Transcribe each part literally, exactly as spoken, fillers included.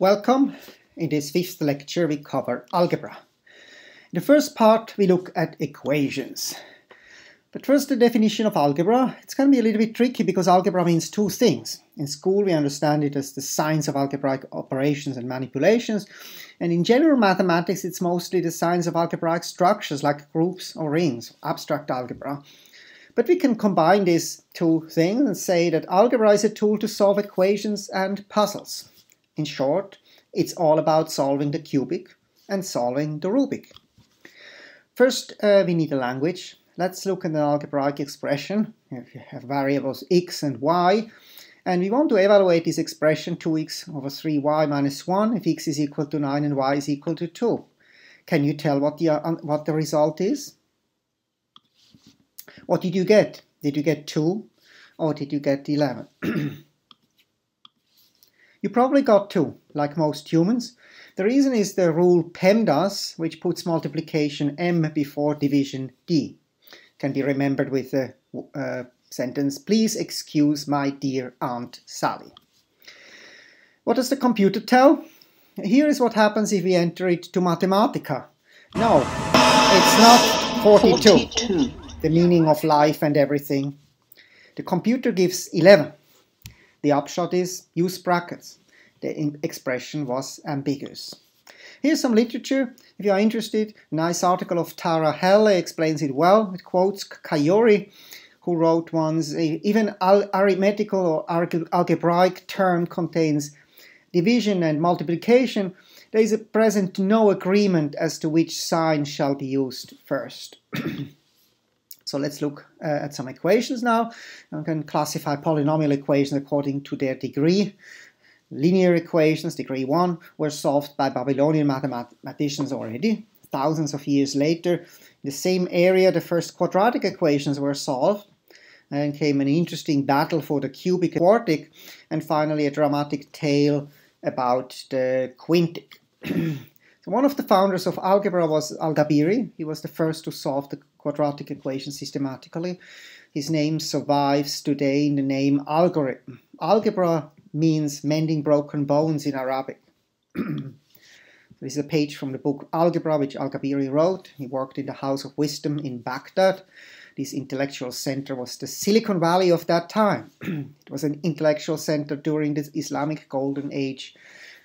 Welcome. In this fifth lecture we cover algebra. In the first part we look at equations. But first, the definition of algebra. It's going to be a little bit tricky because algebra means two things. In school we understand it as the science of algebraic operations and manipulations, and in general mathematics it's mostly the science of algebraic structures like groups or rings, abstract algebra. But we can combine these two things and say that algebra is a tool to solve equations and puzzles. In short, it's all about solving the cubic and solving the Rubik. First, uh, we need a language. Let's look at an algebraic expression. If you have variables x and y, and we want to evaluate this expression two x over three y minus one if x is equal to nine and y is equal to two. Can you tell what the, uh, what the result is? What did you get? Did you get two or did you get eleven? You probably got two, like most humans. The reason is the rule PEMDAS, which puts multiplication m before division d. Can be remembered with the uh, sentence, "Please excuse my dear Aunt Sally." What does the computer tell? Here is what happens if we enter it to Mathematica. No, it's not forty-two, forty-two. The meaning of life and everything. The computer gives eleven. The upshot is, use brackets. The expression was ambiguous. Here's some literature, if you are interested. A nice article of Tara Helle explains it well. It quotes Kaori, who wrote once, even an arithmetical or algebraic term contains division and multiplication. There is at present no agreement as to which sign shall be used first. So let's look uh, at some equations now. I can classify polynomial equations according to their degree. Linear equations, degree one, were solved by Babylonian mathematicians already. Thousands of years later, in the same area, the first quadratic equations were solved. And came an interesting battle for the cubic and quartic, and finally a dramatic tale about the quintic. So one of the founders of algebra was Al-Gabiri. He was the first to solve the quadratic equation systematically. His name survives today in the name algorithm. Algebra means mending broken bones in Arabic. This is a page from the book Algebra, which Al-Gabiri wrote. He worked in the House of Wisdom in Baghdad. This intellectual center was the Silicon Valley of that time. It was an intellectual center during the Islamic Golden Age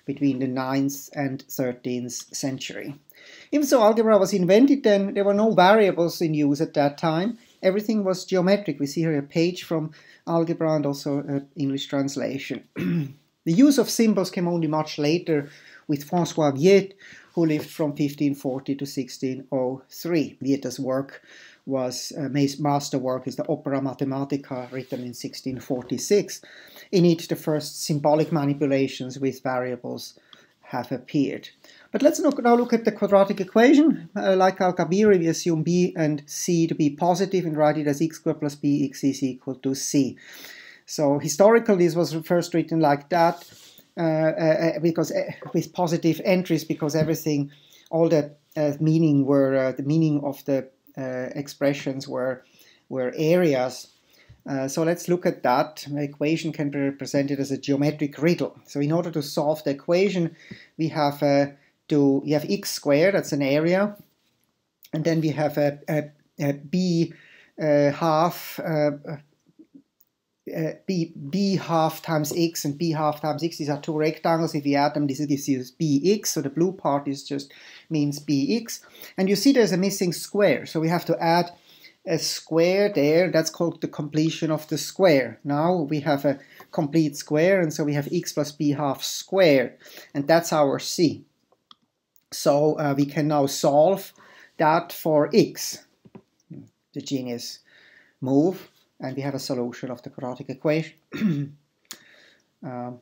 between the ninth and thirteenth century. Even so, algebra was invented then. There were no variables in use at that time. Everything was geometric. We see here a page from Algebra and also an English translation. The use of symbols came only much later with François Viète, who lived from fifteen forty to sixteen oh three. Viète's work was, uh, master work is the Opera Mathematica, written in sixteen forty-six. In it, the first symbolic manipulations with variables have appeared. But let's look, now look at the quadratic equation. Uh, like Al-Gabiri, we assume b and c to be positive and write it as x squared plus bx is equal to c. So historically this was first written like that uh, uh, because uh, with positive entries, because everything, all the uh, meaning were uh, the meaning of the uh, expressions were were areas. Uh, so let's look at that. An equation can be represented as a geometric riddle. So in order to solve the equation, we have uh, to you have x squared, that's an area, and then we have a, a, a b uh, half uh, uh, b b half times x and b half times x. These are two rectangles. If we add them, this gives you bx. So the blue part is just means bx. And you see there's a missing square. So we have to add a square there. That's called the completion of the square. Now we have a complete square, and so we have x plus b half squared, and that's our c. So uh, we can now solve that for x. The genius move, and we have a solution of the quadratic equation. um,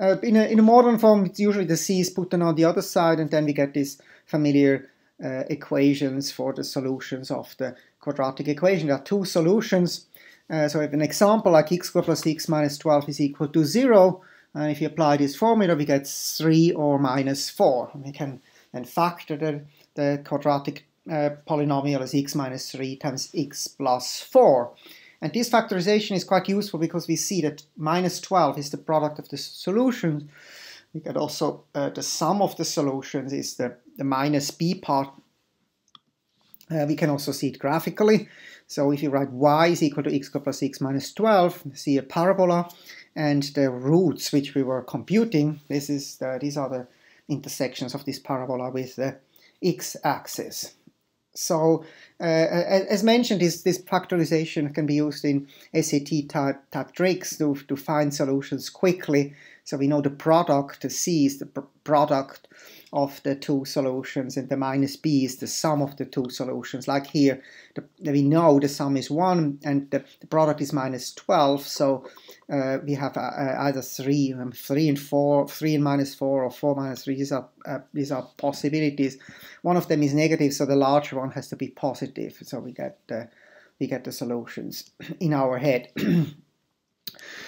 uh, in, a, in a modern form, it's usually the c is put on the other side, and then we get these familiar uh, equations for the solutions of the quadratic equation. There are two solutions. Uh, so, if an example like x squared plus x minus twelve is equal to zero, and if you apply this formula, we get three or minus four. We can then factor the, the quadratic uh, polynomial as x minus three times x plus four. And this factorization is quite useful because we see that minus twelve is the product of the solutions, we get also uh, the sum of the solutions is the, the minus b part. Uh, we can also see it graphically. So if you write y is equal to x squared plus x minus twelve, see a parabola, and the roots which we were computing, this is the, these are the intersections of this parabola with the x-axis. So, uh, as mentioned, this, this factorization can be used in S A T type, type tricks to, to find solutions quickly. So we know the product, the C is the pr product of the two solutions, and the minus B is the sum of the two solutions. Like here, the, we know the sum is one and the, the product is minus twelve. So uh, we have uh, either three, um, three and four, three and minus four, or four minus three. These are, uh, these are possibilities. One of them is negative, so the larger one has to be positive. So we get, uh, we get the solutions in our head.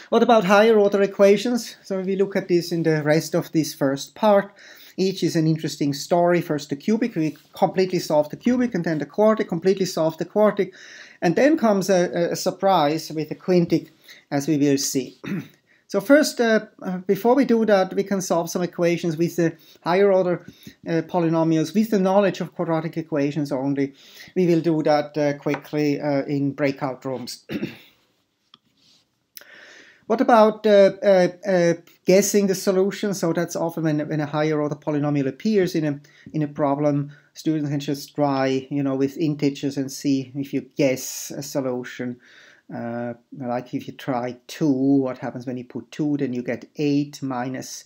What about higher order equations? So if we look at this in the rest of this first part, each is an interesting story. First the cubic, we completely solve the cubic, and then the quartic, completely solve the quartic. And then comes a, a surprise with the quintic, as we will see. So first, uh, before we do that, we can solve some equations with the higher order uh, polynomials with the knowledge of quadratic equations only. We will do that uh, quickly uh, in breakout rooms. What about uh, uh, uh, guessing the solution? So that's often when, when a higher order polynomial appears in a in a problem, students can just try, you know, with integers and see if you guess a solution. Uh, like if you try two, what happens when you put two? Then you get eight minus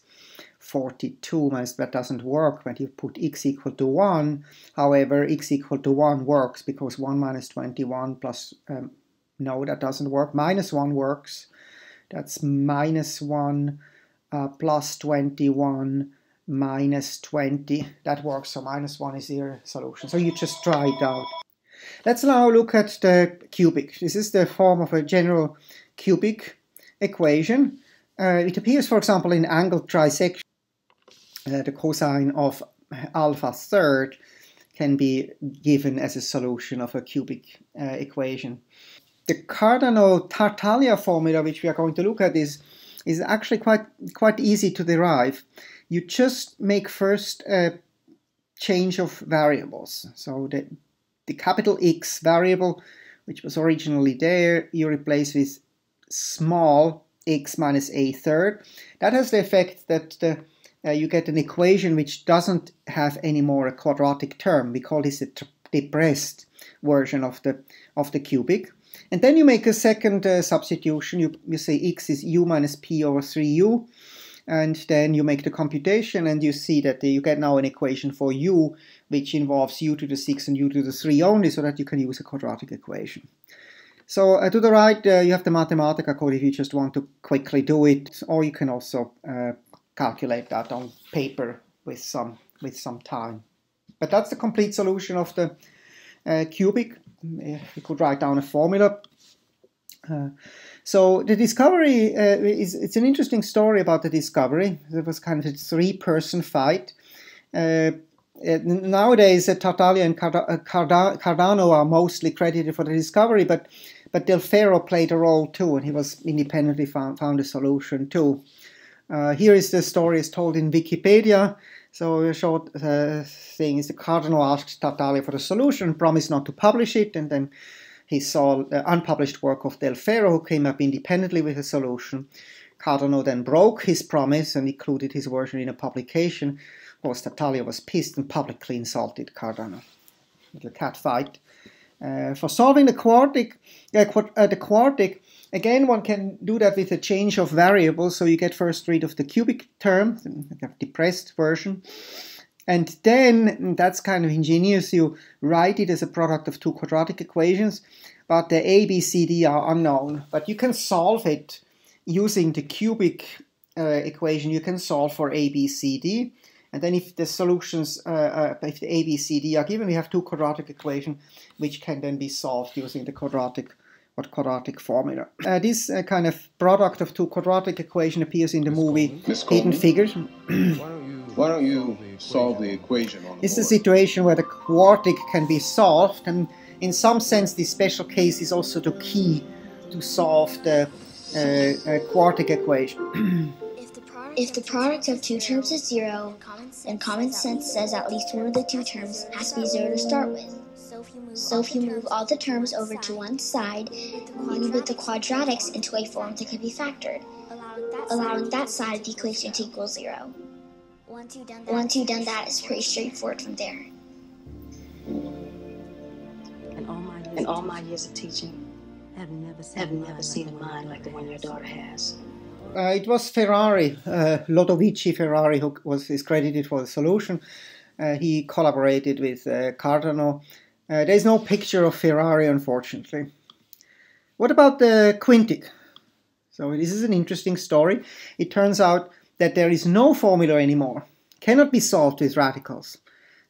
forty-two. Minus, that doesn't work when you put x equal to one. However, x equal to one works because one minus twenty-one plus um, no, that doesn't work. Minus one works. That's minus one uh, plus twenty-one minus twenty. That works, so minus one is your solution. So you just try it out. Let's now look at the cubic. This is the form of a general cubic equation. Uh, it appears, for example, in angle trisection. Uh, the cosine of alpha third can be given as a solution of a cubic uh, equation. The Cardano-Tartaglia formula, which we are going to look at, is, is actually quite, quite easy to derive. You just make first a change of variables. So the, the capital X variable, which was originally there, you replace with small x minus a third. That has the effect that the, uh, you get an equation which doesn't have any more a quadratic term. We call this a depressed version of the, of the cubic. And then you make a second uh, substitution. You, you say x is u minus p over three u. And then you make the computation, and you see that you get now an equation for u, which involves u to the six and u to the three only, so that you can use a quadratic equation. So uh, to the right, uh, you have the Mathematica code if you just want to quickly do it. Or you can also uh, calculate that on paper with some, with some time. But that's the complete solution of the uh, cubic. We could write down a formula. Uh, so the discovery uh, is it's an interesting story about the discovery. It was kind of a three-person fight. Uh, uh, nowadays, uh, Tartaglia and Card uh, Cardano, Cardano are mostly credited for the discovery, but but Del Ferro played a role too, and he was independently found found a solution too. Uh, here is the story as told in Wikipedia. So a short uh, thing is the Cardinal asked Tartaglia for the solution, promised not to publish it, and then he saw the unpublished work of Del Ferro, who came up independently with a solution. Cardinal then broke his promise and included his version in a publication. Of course, Tartaglia was pissed and publicly insulted Cardinal. Little cat fight. Uh, for solving the quartic, uh, qu uh, the quartic, again, one can do that with a change of variables. So you get first rid of the cubic term, the depressed version. And then, that's kind of ingenious, you write it as a product of two quadratic equations, but the A, B, C, D are unknown. But you can solve it using the cubic uh, equation. You can solve for A, B, C, D. And then if the solutions, uh, uh, if the A, B, C, D are given, we have two quadratic equations, which can then be solved using the quadratic What quadratic formula. Uh, this uh, kind of product of two quadratic equation appears in the movie Hidden Figures. Why don't you solve the equation on the board? It's a situation where the quartic can be solved, and in some sense this special case is also the key to solve the uh, uh, quartic equation. If the product If the product of two terms is zero, then common sense says at least one of the two terms has to be zero to start with. So if you move all the terms over to one side, you put the quadratics into a form that can be factored, allowing that side of the equation to equal zero. Once you've done that, it's pretty straightforward from there. In all my years, in all my years of teaching, I've never seen, I've never seen a mind like the one your daughter has. Uh, it was Ferrari, uh, Lodovico Ferrari, who was, is credited for the solution. Uh, he collaborated with uh, Cardano. Uh, there is no picture of Ferrari, unfortunately. What about the quintic? So this is an interesting story. It turns out that there is no formula anymore. Cannot be solved with radicals.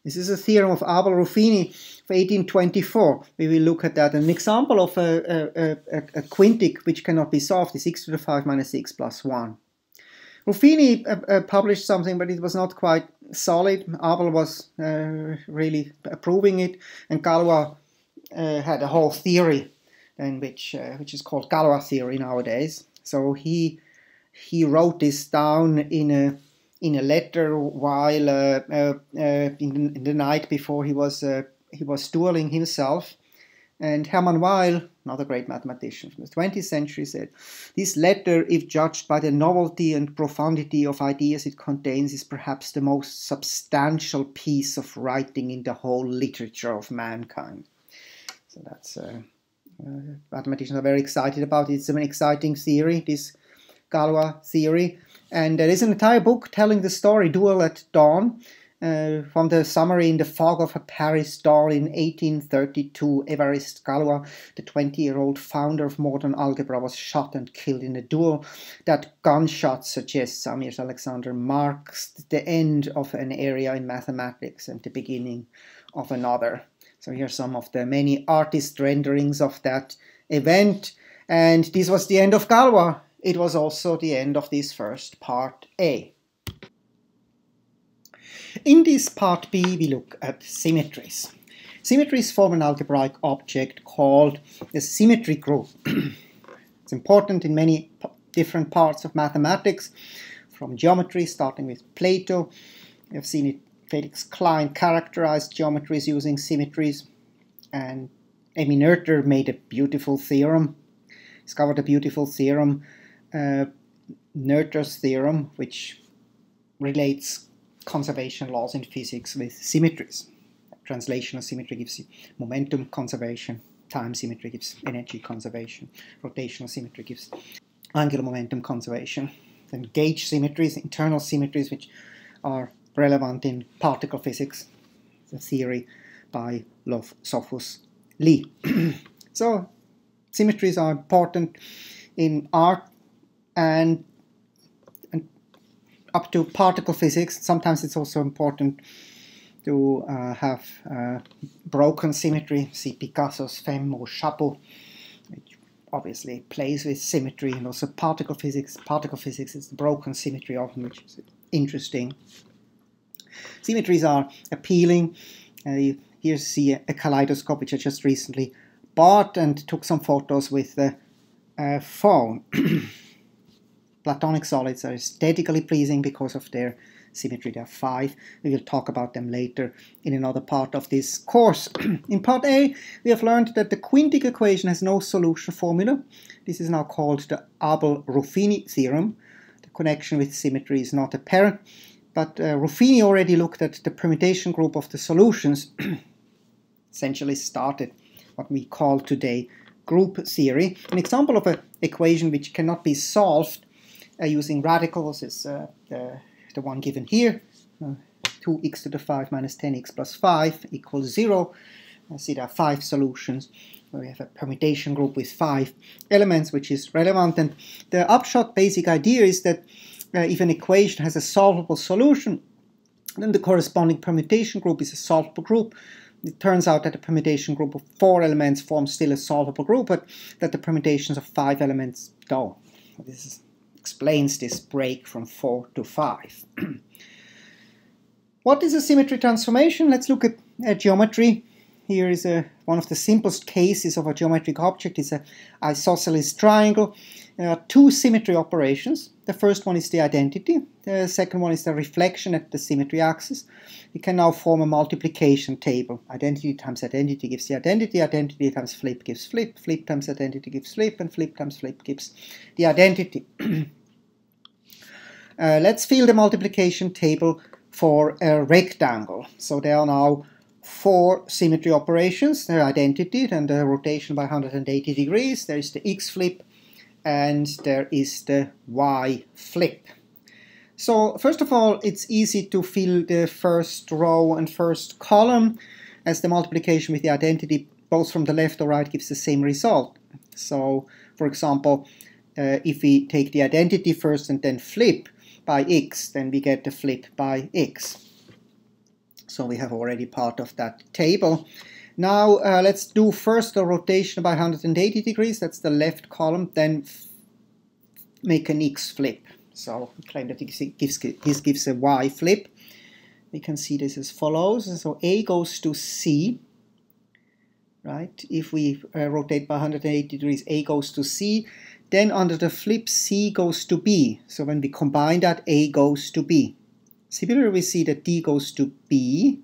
This is a theorem of Abel-Ruffini of eighteen twenty-four. We will look at that. An example of a, a, a, a quintic which cannot be solved is x to the five minus x plus one. Ruffini uh, uh, published something, but it was not quite solid. Abel was uh, really approving it, and Galois uh, had a whole theory, and which uh, which is called Galois theory nowadays. So he he wrote this down in a in a letter while uh, uh, uh, in, the, in the night before he was uh, he was dueling himself. And Hermann Weil, another great mathematician from the twentieth century, said, "This letter, if judged by the novelty and profundity of ideas it contains, is perhaps the most substantial piece of writing in the whole literature of mankind." So that's uh, uh, mathematicians are very excited about it. It's an exciting theory, this Galois theory, and there is an entire book telling the story, Duel at Dawn. Uh, from the summary, "In the fog of a Paris dawn in eighteen thirty-two, Évariste Galois, the twenty-year-old founder of modern algebra, was shot and killed in a duel. That gunshot, suggests Amir Alexander, marks the end of an area in mathematics and the beginning of another." So here are some of the many artist renderings of that event. And this was the end of Galois. It was also the end of this first part A. In this part B, we look at symmetries. Symmetries form an algebraic object called the symmetry group. It's important in many different parts of mathematics, from geometry, starting with Plato. You've seen it, Felix Klein characterized geometries using symmetries, and Emmy Noether made a beautiful theorem, discovered a beautiful theorem, uh, Noether's theorem, which relates conservation laws in physics with symmetries. Translational symmetry gives you momentum conservation, time symmetry gives energy conservation, rotational symmetry gives angular momentum conservation. Then gauge symmetries, internal symmetries, which are relevant in particle physics, the theory by Lie-Sophus Lie. So symmetries are important in art and up to particle physics. Sometimes it's also important to uh, have uh, broken symmetry. See Picasso's Femme au Chapeau, which obviously plays with symmetry, and also particle physics. Particle physics is broken symmetry often, which is interesting. Symmetries are appealing. Uh, you here see a, a kaleidoscope, which I just recently bought and took some photos with the uh, phone. Platonic solids are aesthetically pleasing because of their symmetry. There are five. We will talk about them later in another part of this course. In part A, we have learned that the quintic equation has no solution formula. This is now called the Abel-Ruffini theorem. The connection with symmetry is not apparent, but uh, Ruffini already looked at the permutation group of the solutions, essentially started what we call today group theory. An example of an equation which cannot be solved Uh, using radicals is uh, the, the one given here, uh, two x to the five minus ten x plus five equals zero. I see there are five solutions. We have a permutation group with five elements, which is relevant. And the upshot basic idea is that uh, if an equation has a solvable solution, then the corresponding permutation group is a solvable group. It turns out that the permutation group of four elements forms still a solvable group, but that the permutations of five elements don't. This is explains this break from four to five. What is a symmetry transformation? Let's look at uh, geometry. Here is a, one of the simplest cases of a geometric object. It's an isosceles triangle. There are two symmetry operations. The first one is the identity, the second one is the reflection at the symmetry axis. We can now form a multiplication table. Identity times identity gives the identity, identity times flip gives flip, flip times identity gives flip, and flip times flip gives the identity. uh, let's fill the multiplication table for a rectangle. So there are now four symmetry operations. Their identity, then the rotation by one hundred eighty degrees, there is the x-flip, and there is the y-flip. So first of all, it's easy to fill the first row and first column, as the multiplication with the identity both from the left or right gives the same result. So for example, uh, if we take the identity first and then flip by x, then we get the flip by x. So we have already part of that table. Now uh, let's do first the rotation by one hundred eighty degrees, that's the left column, then make an x-flip. So we claim that this gives, this gives a y-flip. We can see this as follows. So A goes to C, right? If we uh, rotate by one hundred eighty degrees, A goes to C. Then under the flip, C goes to B. So when we combine that, A goes to B. Similarly, we see that D goes to B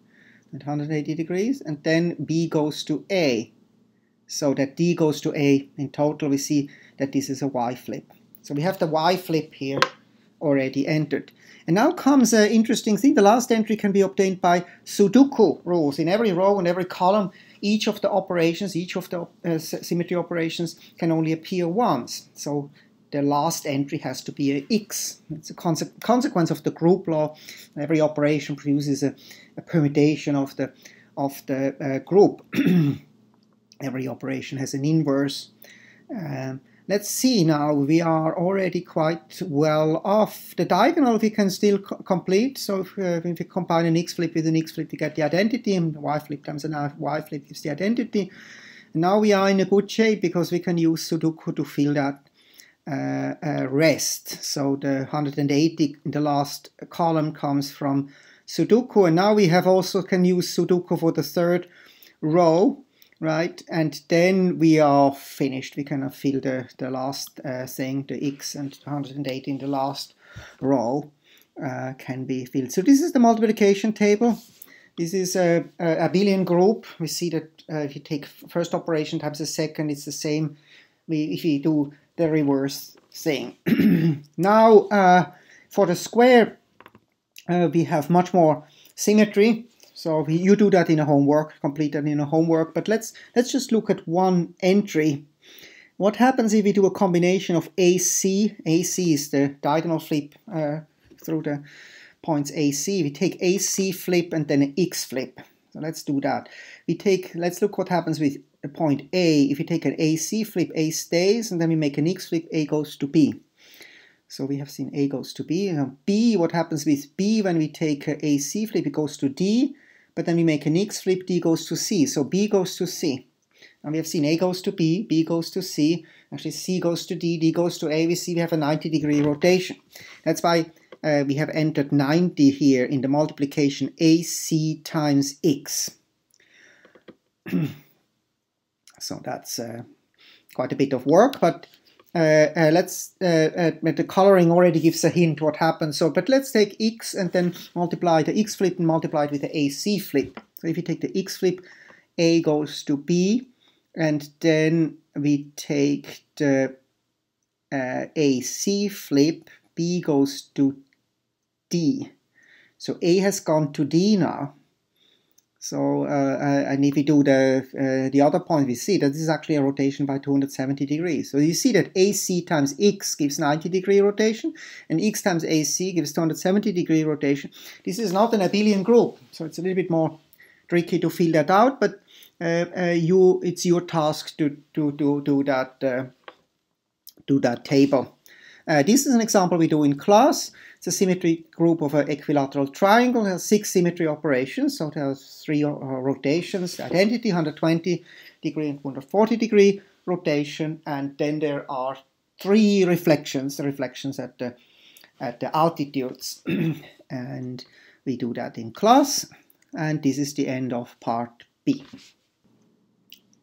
at one hundred eighty degrees, and then B goes to A, so that D goes to A. In total, we see that this is a y-flip. So we have the y-flip here already entered. And now comes an interesting thing. The last entry can be obtained by Sudoku rules. In every row and every column, each of the operations, each of the uh, symmetry operations can only appear once. So the last entry has to be an x. It's a conse consequence of the group law. Every operation produces a, a permutation of the, of the uh, group. Every operation has an inverse. Um, let's see now, we are already quite well off. The diagonal we can still co complete. So if, uh, if we combine an x-flip with an x-flip, we get the identity, and the y-flip times an y-flip gives the identity. And now we are in a good shape because we can use Sudoku to fill that Uh, uh, rest. So the one hundred eighty in the last column comes from Sudoku, and now we have also can use Sudoku for the third row, right? And then we are finished. We can fill the, the last uh, thing, the x and one hundred eighty in the last row uh, can be filled. So this is the multiplication table. This is a, a abelian group. We see that uh, if you take first operation times the second, it's the same. We, if you do the reverse thing. Now uh, for the square uh, we have much more symmetry, so we, you do that in a homework, complete that in a homework, but let's let's just look at one entry. What happens if we do a combination of A C, A C is the diagonal flip uh, through the points A C, we take A C flip and then an X flip. So let's do that. We take, let's look what happens with the point A. If we take an A C flip, A stays, and then we make an X flip, A goes to B. So we have seen A goes to B. And B, what happens with B when we take an A C flip, it goes to D, but then we make an X flip, D goes to C. So B goes to C. And we have seen A goes to B, B goes to C, actually C goes to D, D goes to A. We see we have a ninety degree rotation. That's why uh, we have entered ninety here in the multiplication A C times X. So that's uh, quite a bit of work, but uh, uh, let's uh, uh, the coloring already gives a hint what happens. So, but let's take x and then multiply the x flip and multiply it with the A C flip. So if you take the x flip, A goes to B, and then we take the uh, A C flip, B goes to D. So A has gone to D now. So, uh, and if we do the, uh, the other point, we see that this is actually a rotation by two hundred seventy degrees. So you see that A C times X gives ninety degree rotation, and X times A C gives two hundred seventy degree rotation. This is not an abelian group, so it's a little bit more tricky to fill that out, but uh, uh, you, it's your task to, to, to do that, uh, do that table. Uh, this is an example we do in class. It's a symmetry group of an equilateral triangle. It has six symmetry operations, so there are three uh, rotations, identity, one hundred twenty degree and one hundred forty degree rotation, and then there are three reflections, the reflections at the, at the altitudes. And we do that in class, and this is the end of part B.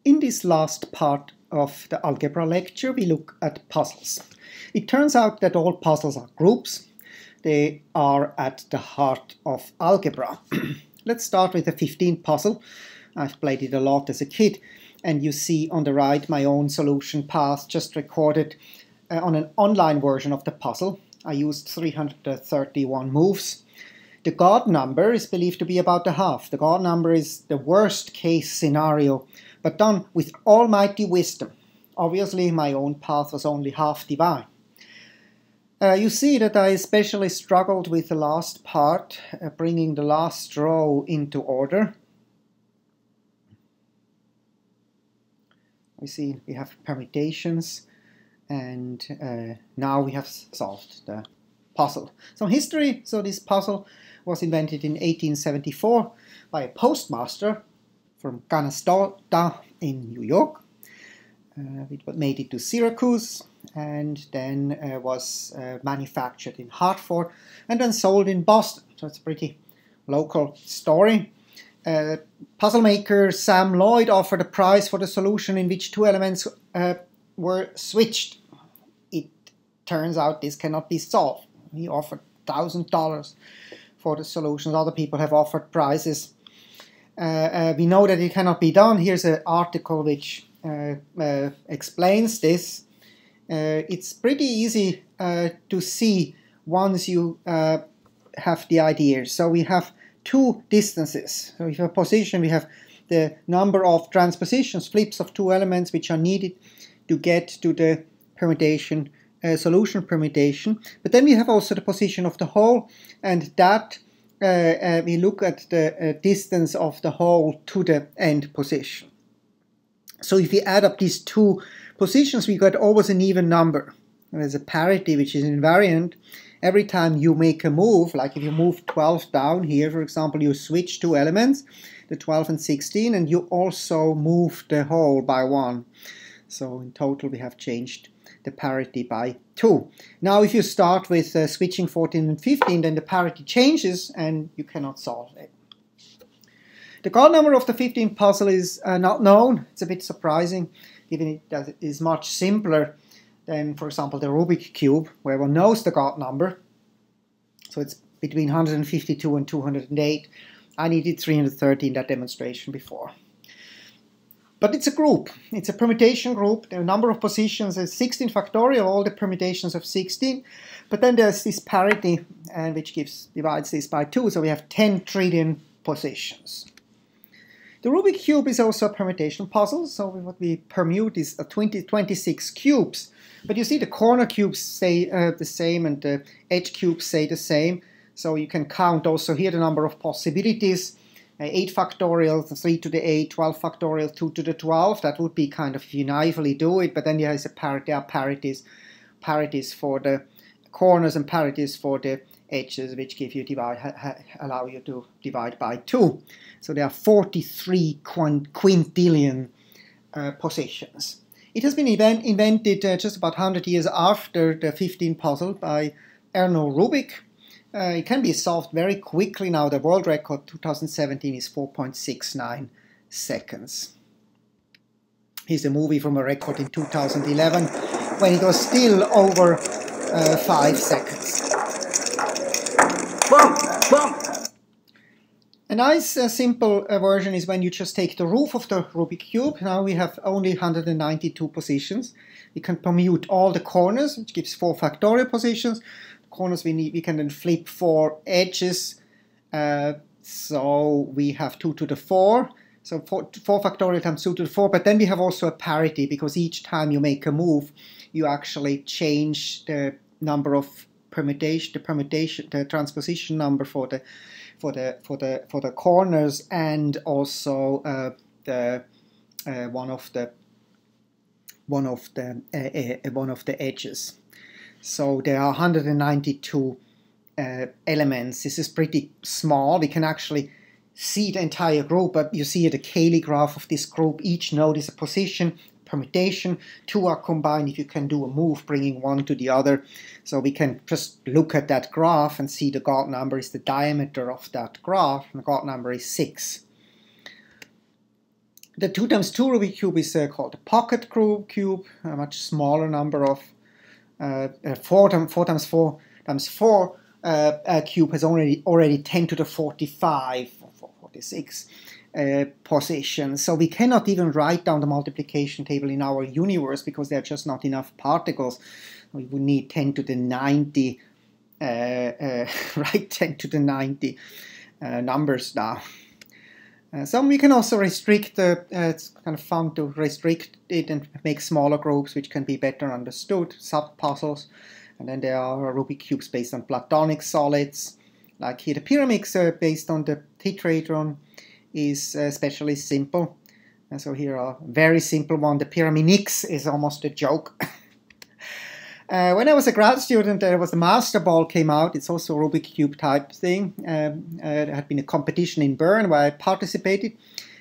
In this last part of the algebra lecture, we look at puzzles. It turns out that all puzzles are groups. They are at the heart of algebra. Let's start with a fifteen puzzle. I've played it a lot as a kid, and you see on the right my own solution path just recorded uh, on an online version of the puzzle. I used three hundred thirty-one moves. The God number is believed to be about a half. The God number is the worst case scenario, but done with almighty wisdom. Obviously, my own path was only half divine. Uh, you see that I especially struggled with the last part, uh, bringing the last row into order. We see we have permutations, and uh, now we have solved the puzzle. Some history. So this puzzle was invented in eighteen seventy-four by a postmaster from Canastota in New York. Uh, it made it to Syracuse, and then uh, was uh, manufactured in Hartford, and then sold in Boston. So it's a pretty local story. Uh, puzzle maker Sam Lloyd offered a prize for the solution in which two elements uh, were switched. It turns out this cannot be solved. He offered one thousand dollars for the solutions. Other people have offered prizes. Uh, uh, we know that it cannot be done. Here's an article which uh, uh, explains this. Uh, it's pretty easy uh, to see once you uh, have the idea. So we have two distances. So we have a position, we have the number of transpositions, flips of two elements which are needed to get to the permutation, uh, solution permutation. But then we have also the position of the whole, and that uh, uh, we look at the uh, distance of the whole to the end position. So if we add up these two positions, we get always an even number. There's a parity which is invariant. Every time you make a move, like if you move twelve down here, for example, you switch two elements, the twelve and sixteen, and you also move the whole by one. So in total we have changed the parity by two. Now if you start with uh, switching fourteen and fifteen, then the parity changes and you cannot solve it. The God number of the fifteen puzzle is uh, not known. It's a bit surprising, given it that it is much simpler than, for example, the Rubik cube, where one knows the God number. So it's between one hundred fifty-two and two hundred eight. I needed three hundred thirty in that demonstration before. But it's a group. It's a permutation group. The number of positions is sixteen factorial, all the permutations of sixteen. But then there's this parity, and which gives divides this by two. So we have ten trillion positions. The Rubik cube is also a permutation puzzle, so what we permute is a twenty, twenty-six cubes. But you see the corner cubes stay uh, the same and the edge cubes stay the same. So you can count also here the number of possibilities. Uh, eight factorial, three to the eight, twelve factorial, two to the twelve. That would be kind of, if you naively do it, but then there, is a par there are parities, parities for the corners and parities for the edges, which give you divide, ha, ha, allow you to divide by two. So there are forty-three quintillion uh, positions. It has been event invented uh, just about one hundred years after the fifteen puzzle by Erno Rubik. Uh, it can be solved very quickly now. The world record two thousand seventeen is four point six nine seconds. Here's a movie from a record in two thousand eleven when it was still over uh, five seconds. A nice uh, simple uh, version is when you just take the roof of the Rubik cube. Now we have only one hundred ninety-two positions. We can permute all the corners, which gives four factorial positions. The corners we need, we can then flip four edges. Uh, so we have two to the four. So four, four factorial times two to the four. But then we have also a parity, because each time you make a move, you actually change the number of permutation, the permutation, the transposition number for the for the for the for the corners, and also uh, the uh, one of the one of the uh, uh, one of the edges. So there are one hundred ninety-two uh, elements. This is pretty small. We can actually see the entire group, but you see the Cayley graph of this group. Each node is a position. Permutation, two are combined if you can do a move bringing one to the other. So we can just look at that graph and see the God number is the diameter of that graph, and the God number is six. The two times two Rubik cube is uh, called a pocket cube, a much smaller number of uh, four times four times four times four uh, a cube has already already ten to the forty-five or forty-six uh, positions. So we cannot even write down the multiplication table in our universe because there are just not enough particles. We would need ten to the ninety, uh, uh, right, ten to the ninety uh, numbers now. Uh, so we can also restrict, uh, uh, it's kind of fun to restrict it and make smaller groups which can be better understood, sub-puzzles. And then there are Rubik cubes based on Platonic solids, like here the pyramids uh, based on the tetrahedron is uh, especially simple. And so here are a very simple one, the pyramidix is almost a joke. Uh, when I was a grad student, there was the Master Ball came out. It's also a Rubik Cube type thing. Um, uh, there had been a competition in Bern where I participated.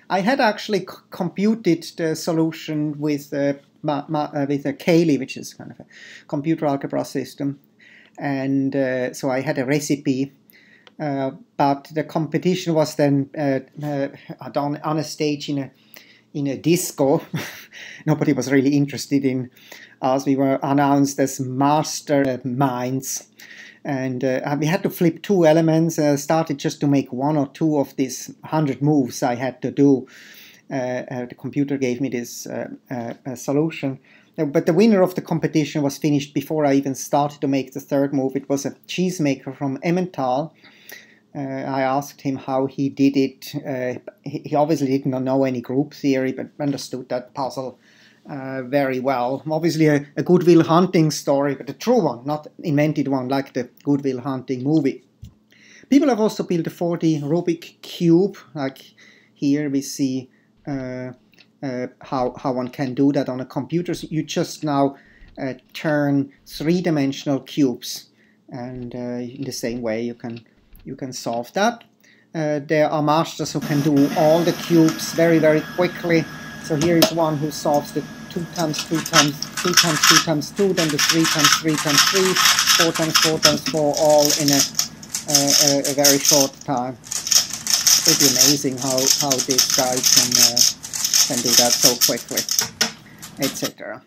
I had actually c computed the solution with uh, ma ma uh, with a Cayley, which is kind of a computer algebra system, and uh, so I had a recipe. Uh, but the competition was then uh, uh, done on a stage in a in a disco. Nobody was really interested in us. We were announced as master minds, and uh, we had to flip two elements. I uh, started just to make one or two of these one hundred moves I had to do. Uh, uh, the computer gave me this uh, uh, solution. Uh, but the winner of the competition was finished before I even started to make the third move. It was a cheesemaker from Emmental. Uh, I asked him how he did it. Uh, he obviously did not know any group theory, but understood that puzzle uh, very well. Obviously a, a Goodwill Hunting story, but a true one, not invented one like the Goodwill Hunting movie. People have also built a four D Rubik cube. Like here we see uh, uh, how, how one can do that on a computer. So you just now uh, turn three-dimensional cubes, and uh, in the same way you can You can solve that. Uh, there are masters who can do all the cubes very, very quickly. So here is one who solves the two times two times two times two times two, then the three times three times three, four times four times four, all in a, uh, a, a very short time. Pretty amazing how, how these guys can, uh, can do that so quickly, et cetera.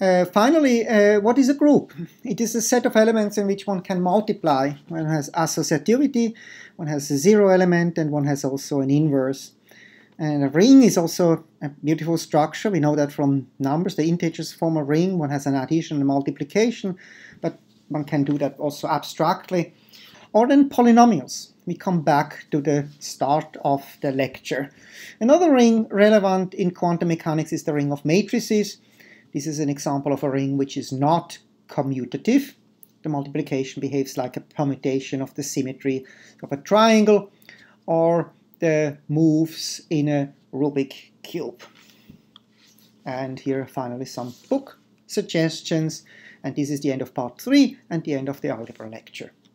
Uh, finally, uh, what is a group? It is a set of elements in which one can multiply. One has associativity, one has a zero element, and one has also an inverse. And a ring is also a beautiful structure. We know that from numbers. The integers form a ring. One has an addition and a multiplication, but one can do that also abstractly. Or then polynomials. We come back to the start of the lecture. Another ring relevant in quantum mechanics is the ring of matrices. This is an example of a ring which is not commutative. The multiplication behaves like a permutation of the symmetry of a triangle or the moves in a Rubik cube. And here finally some book suggestions. And this is the end of part three and the end of the algebra lecture.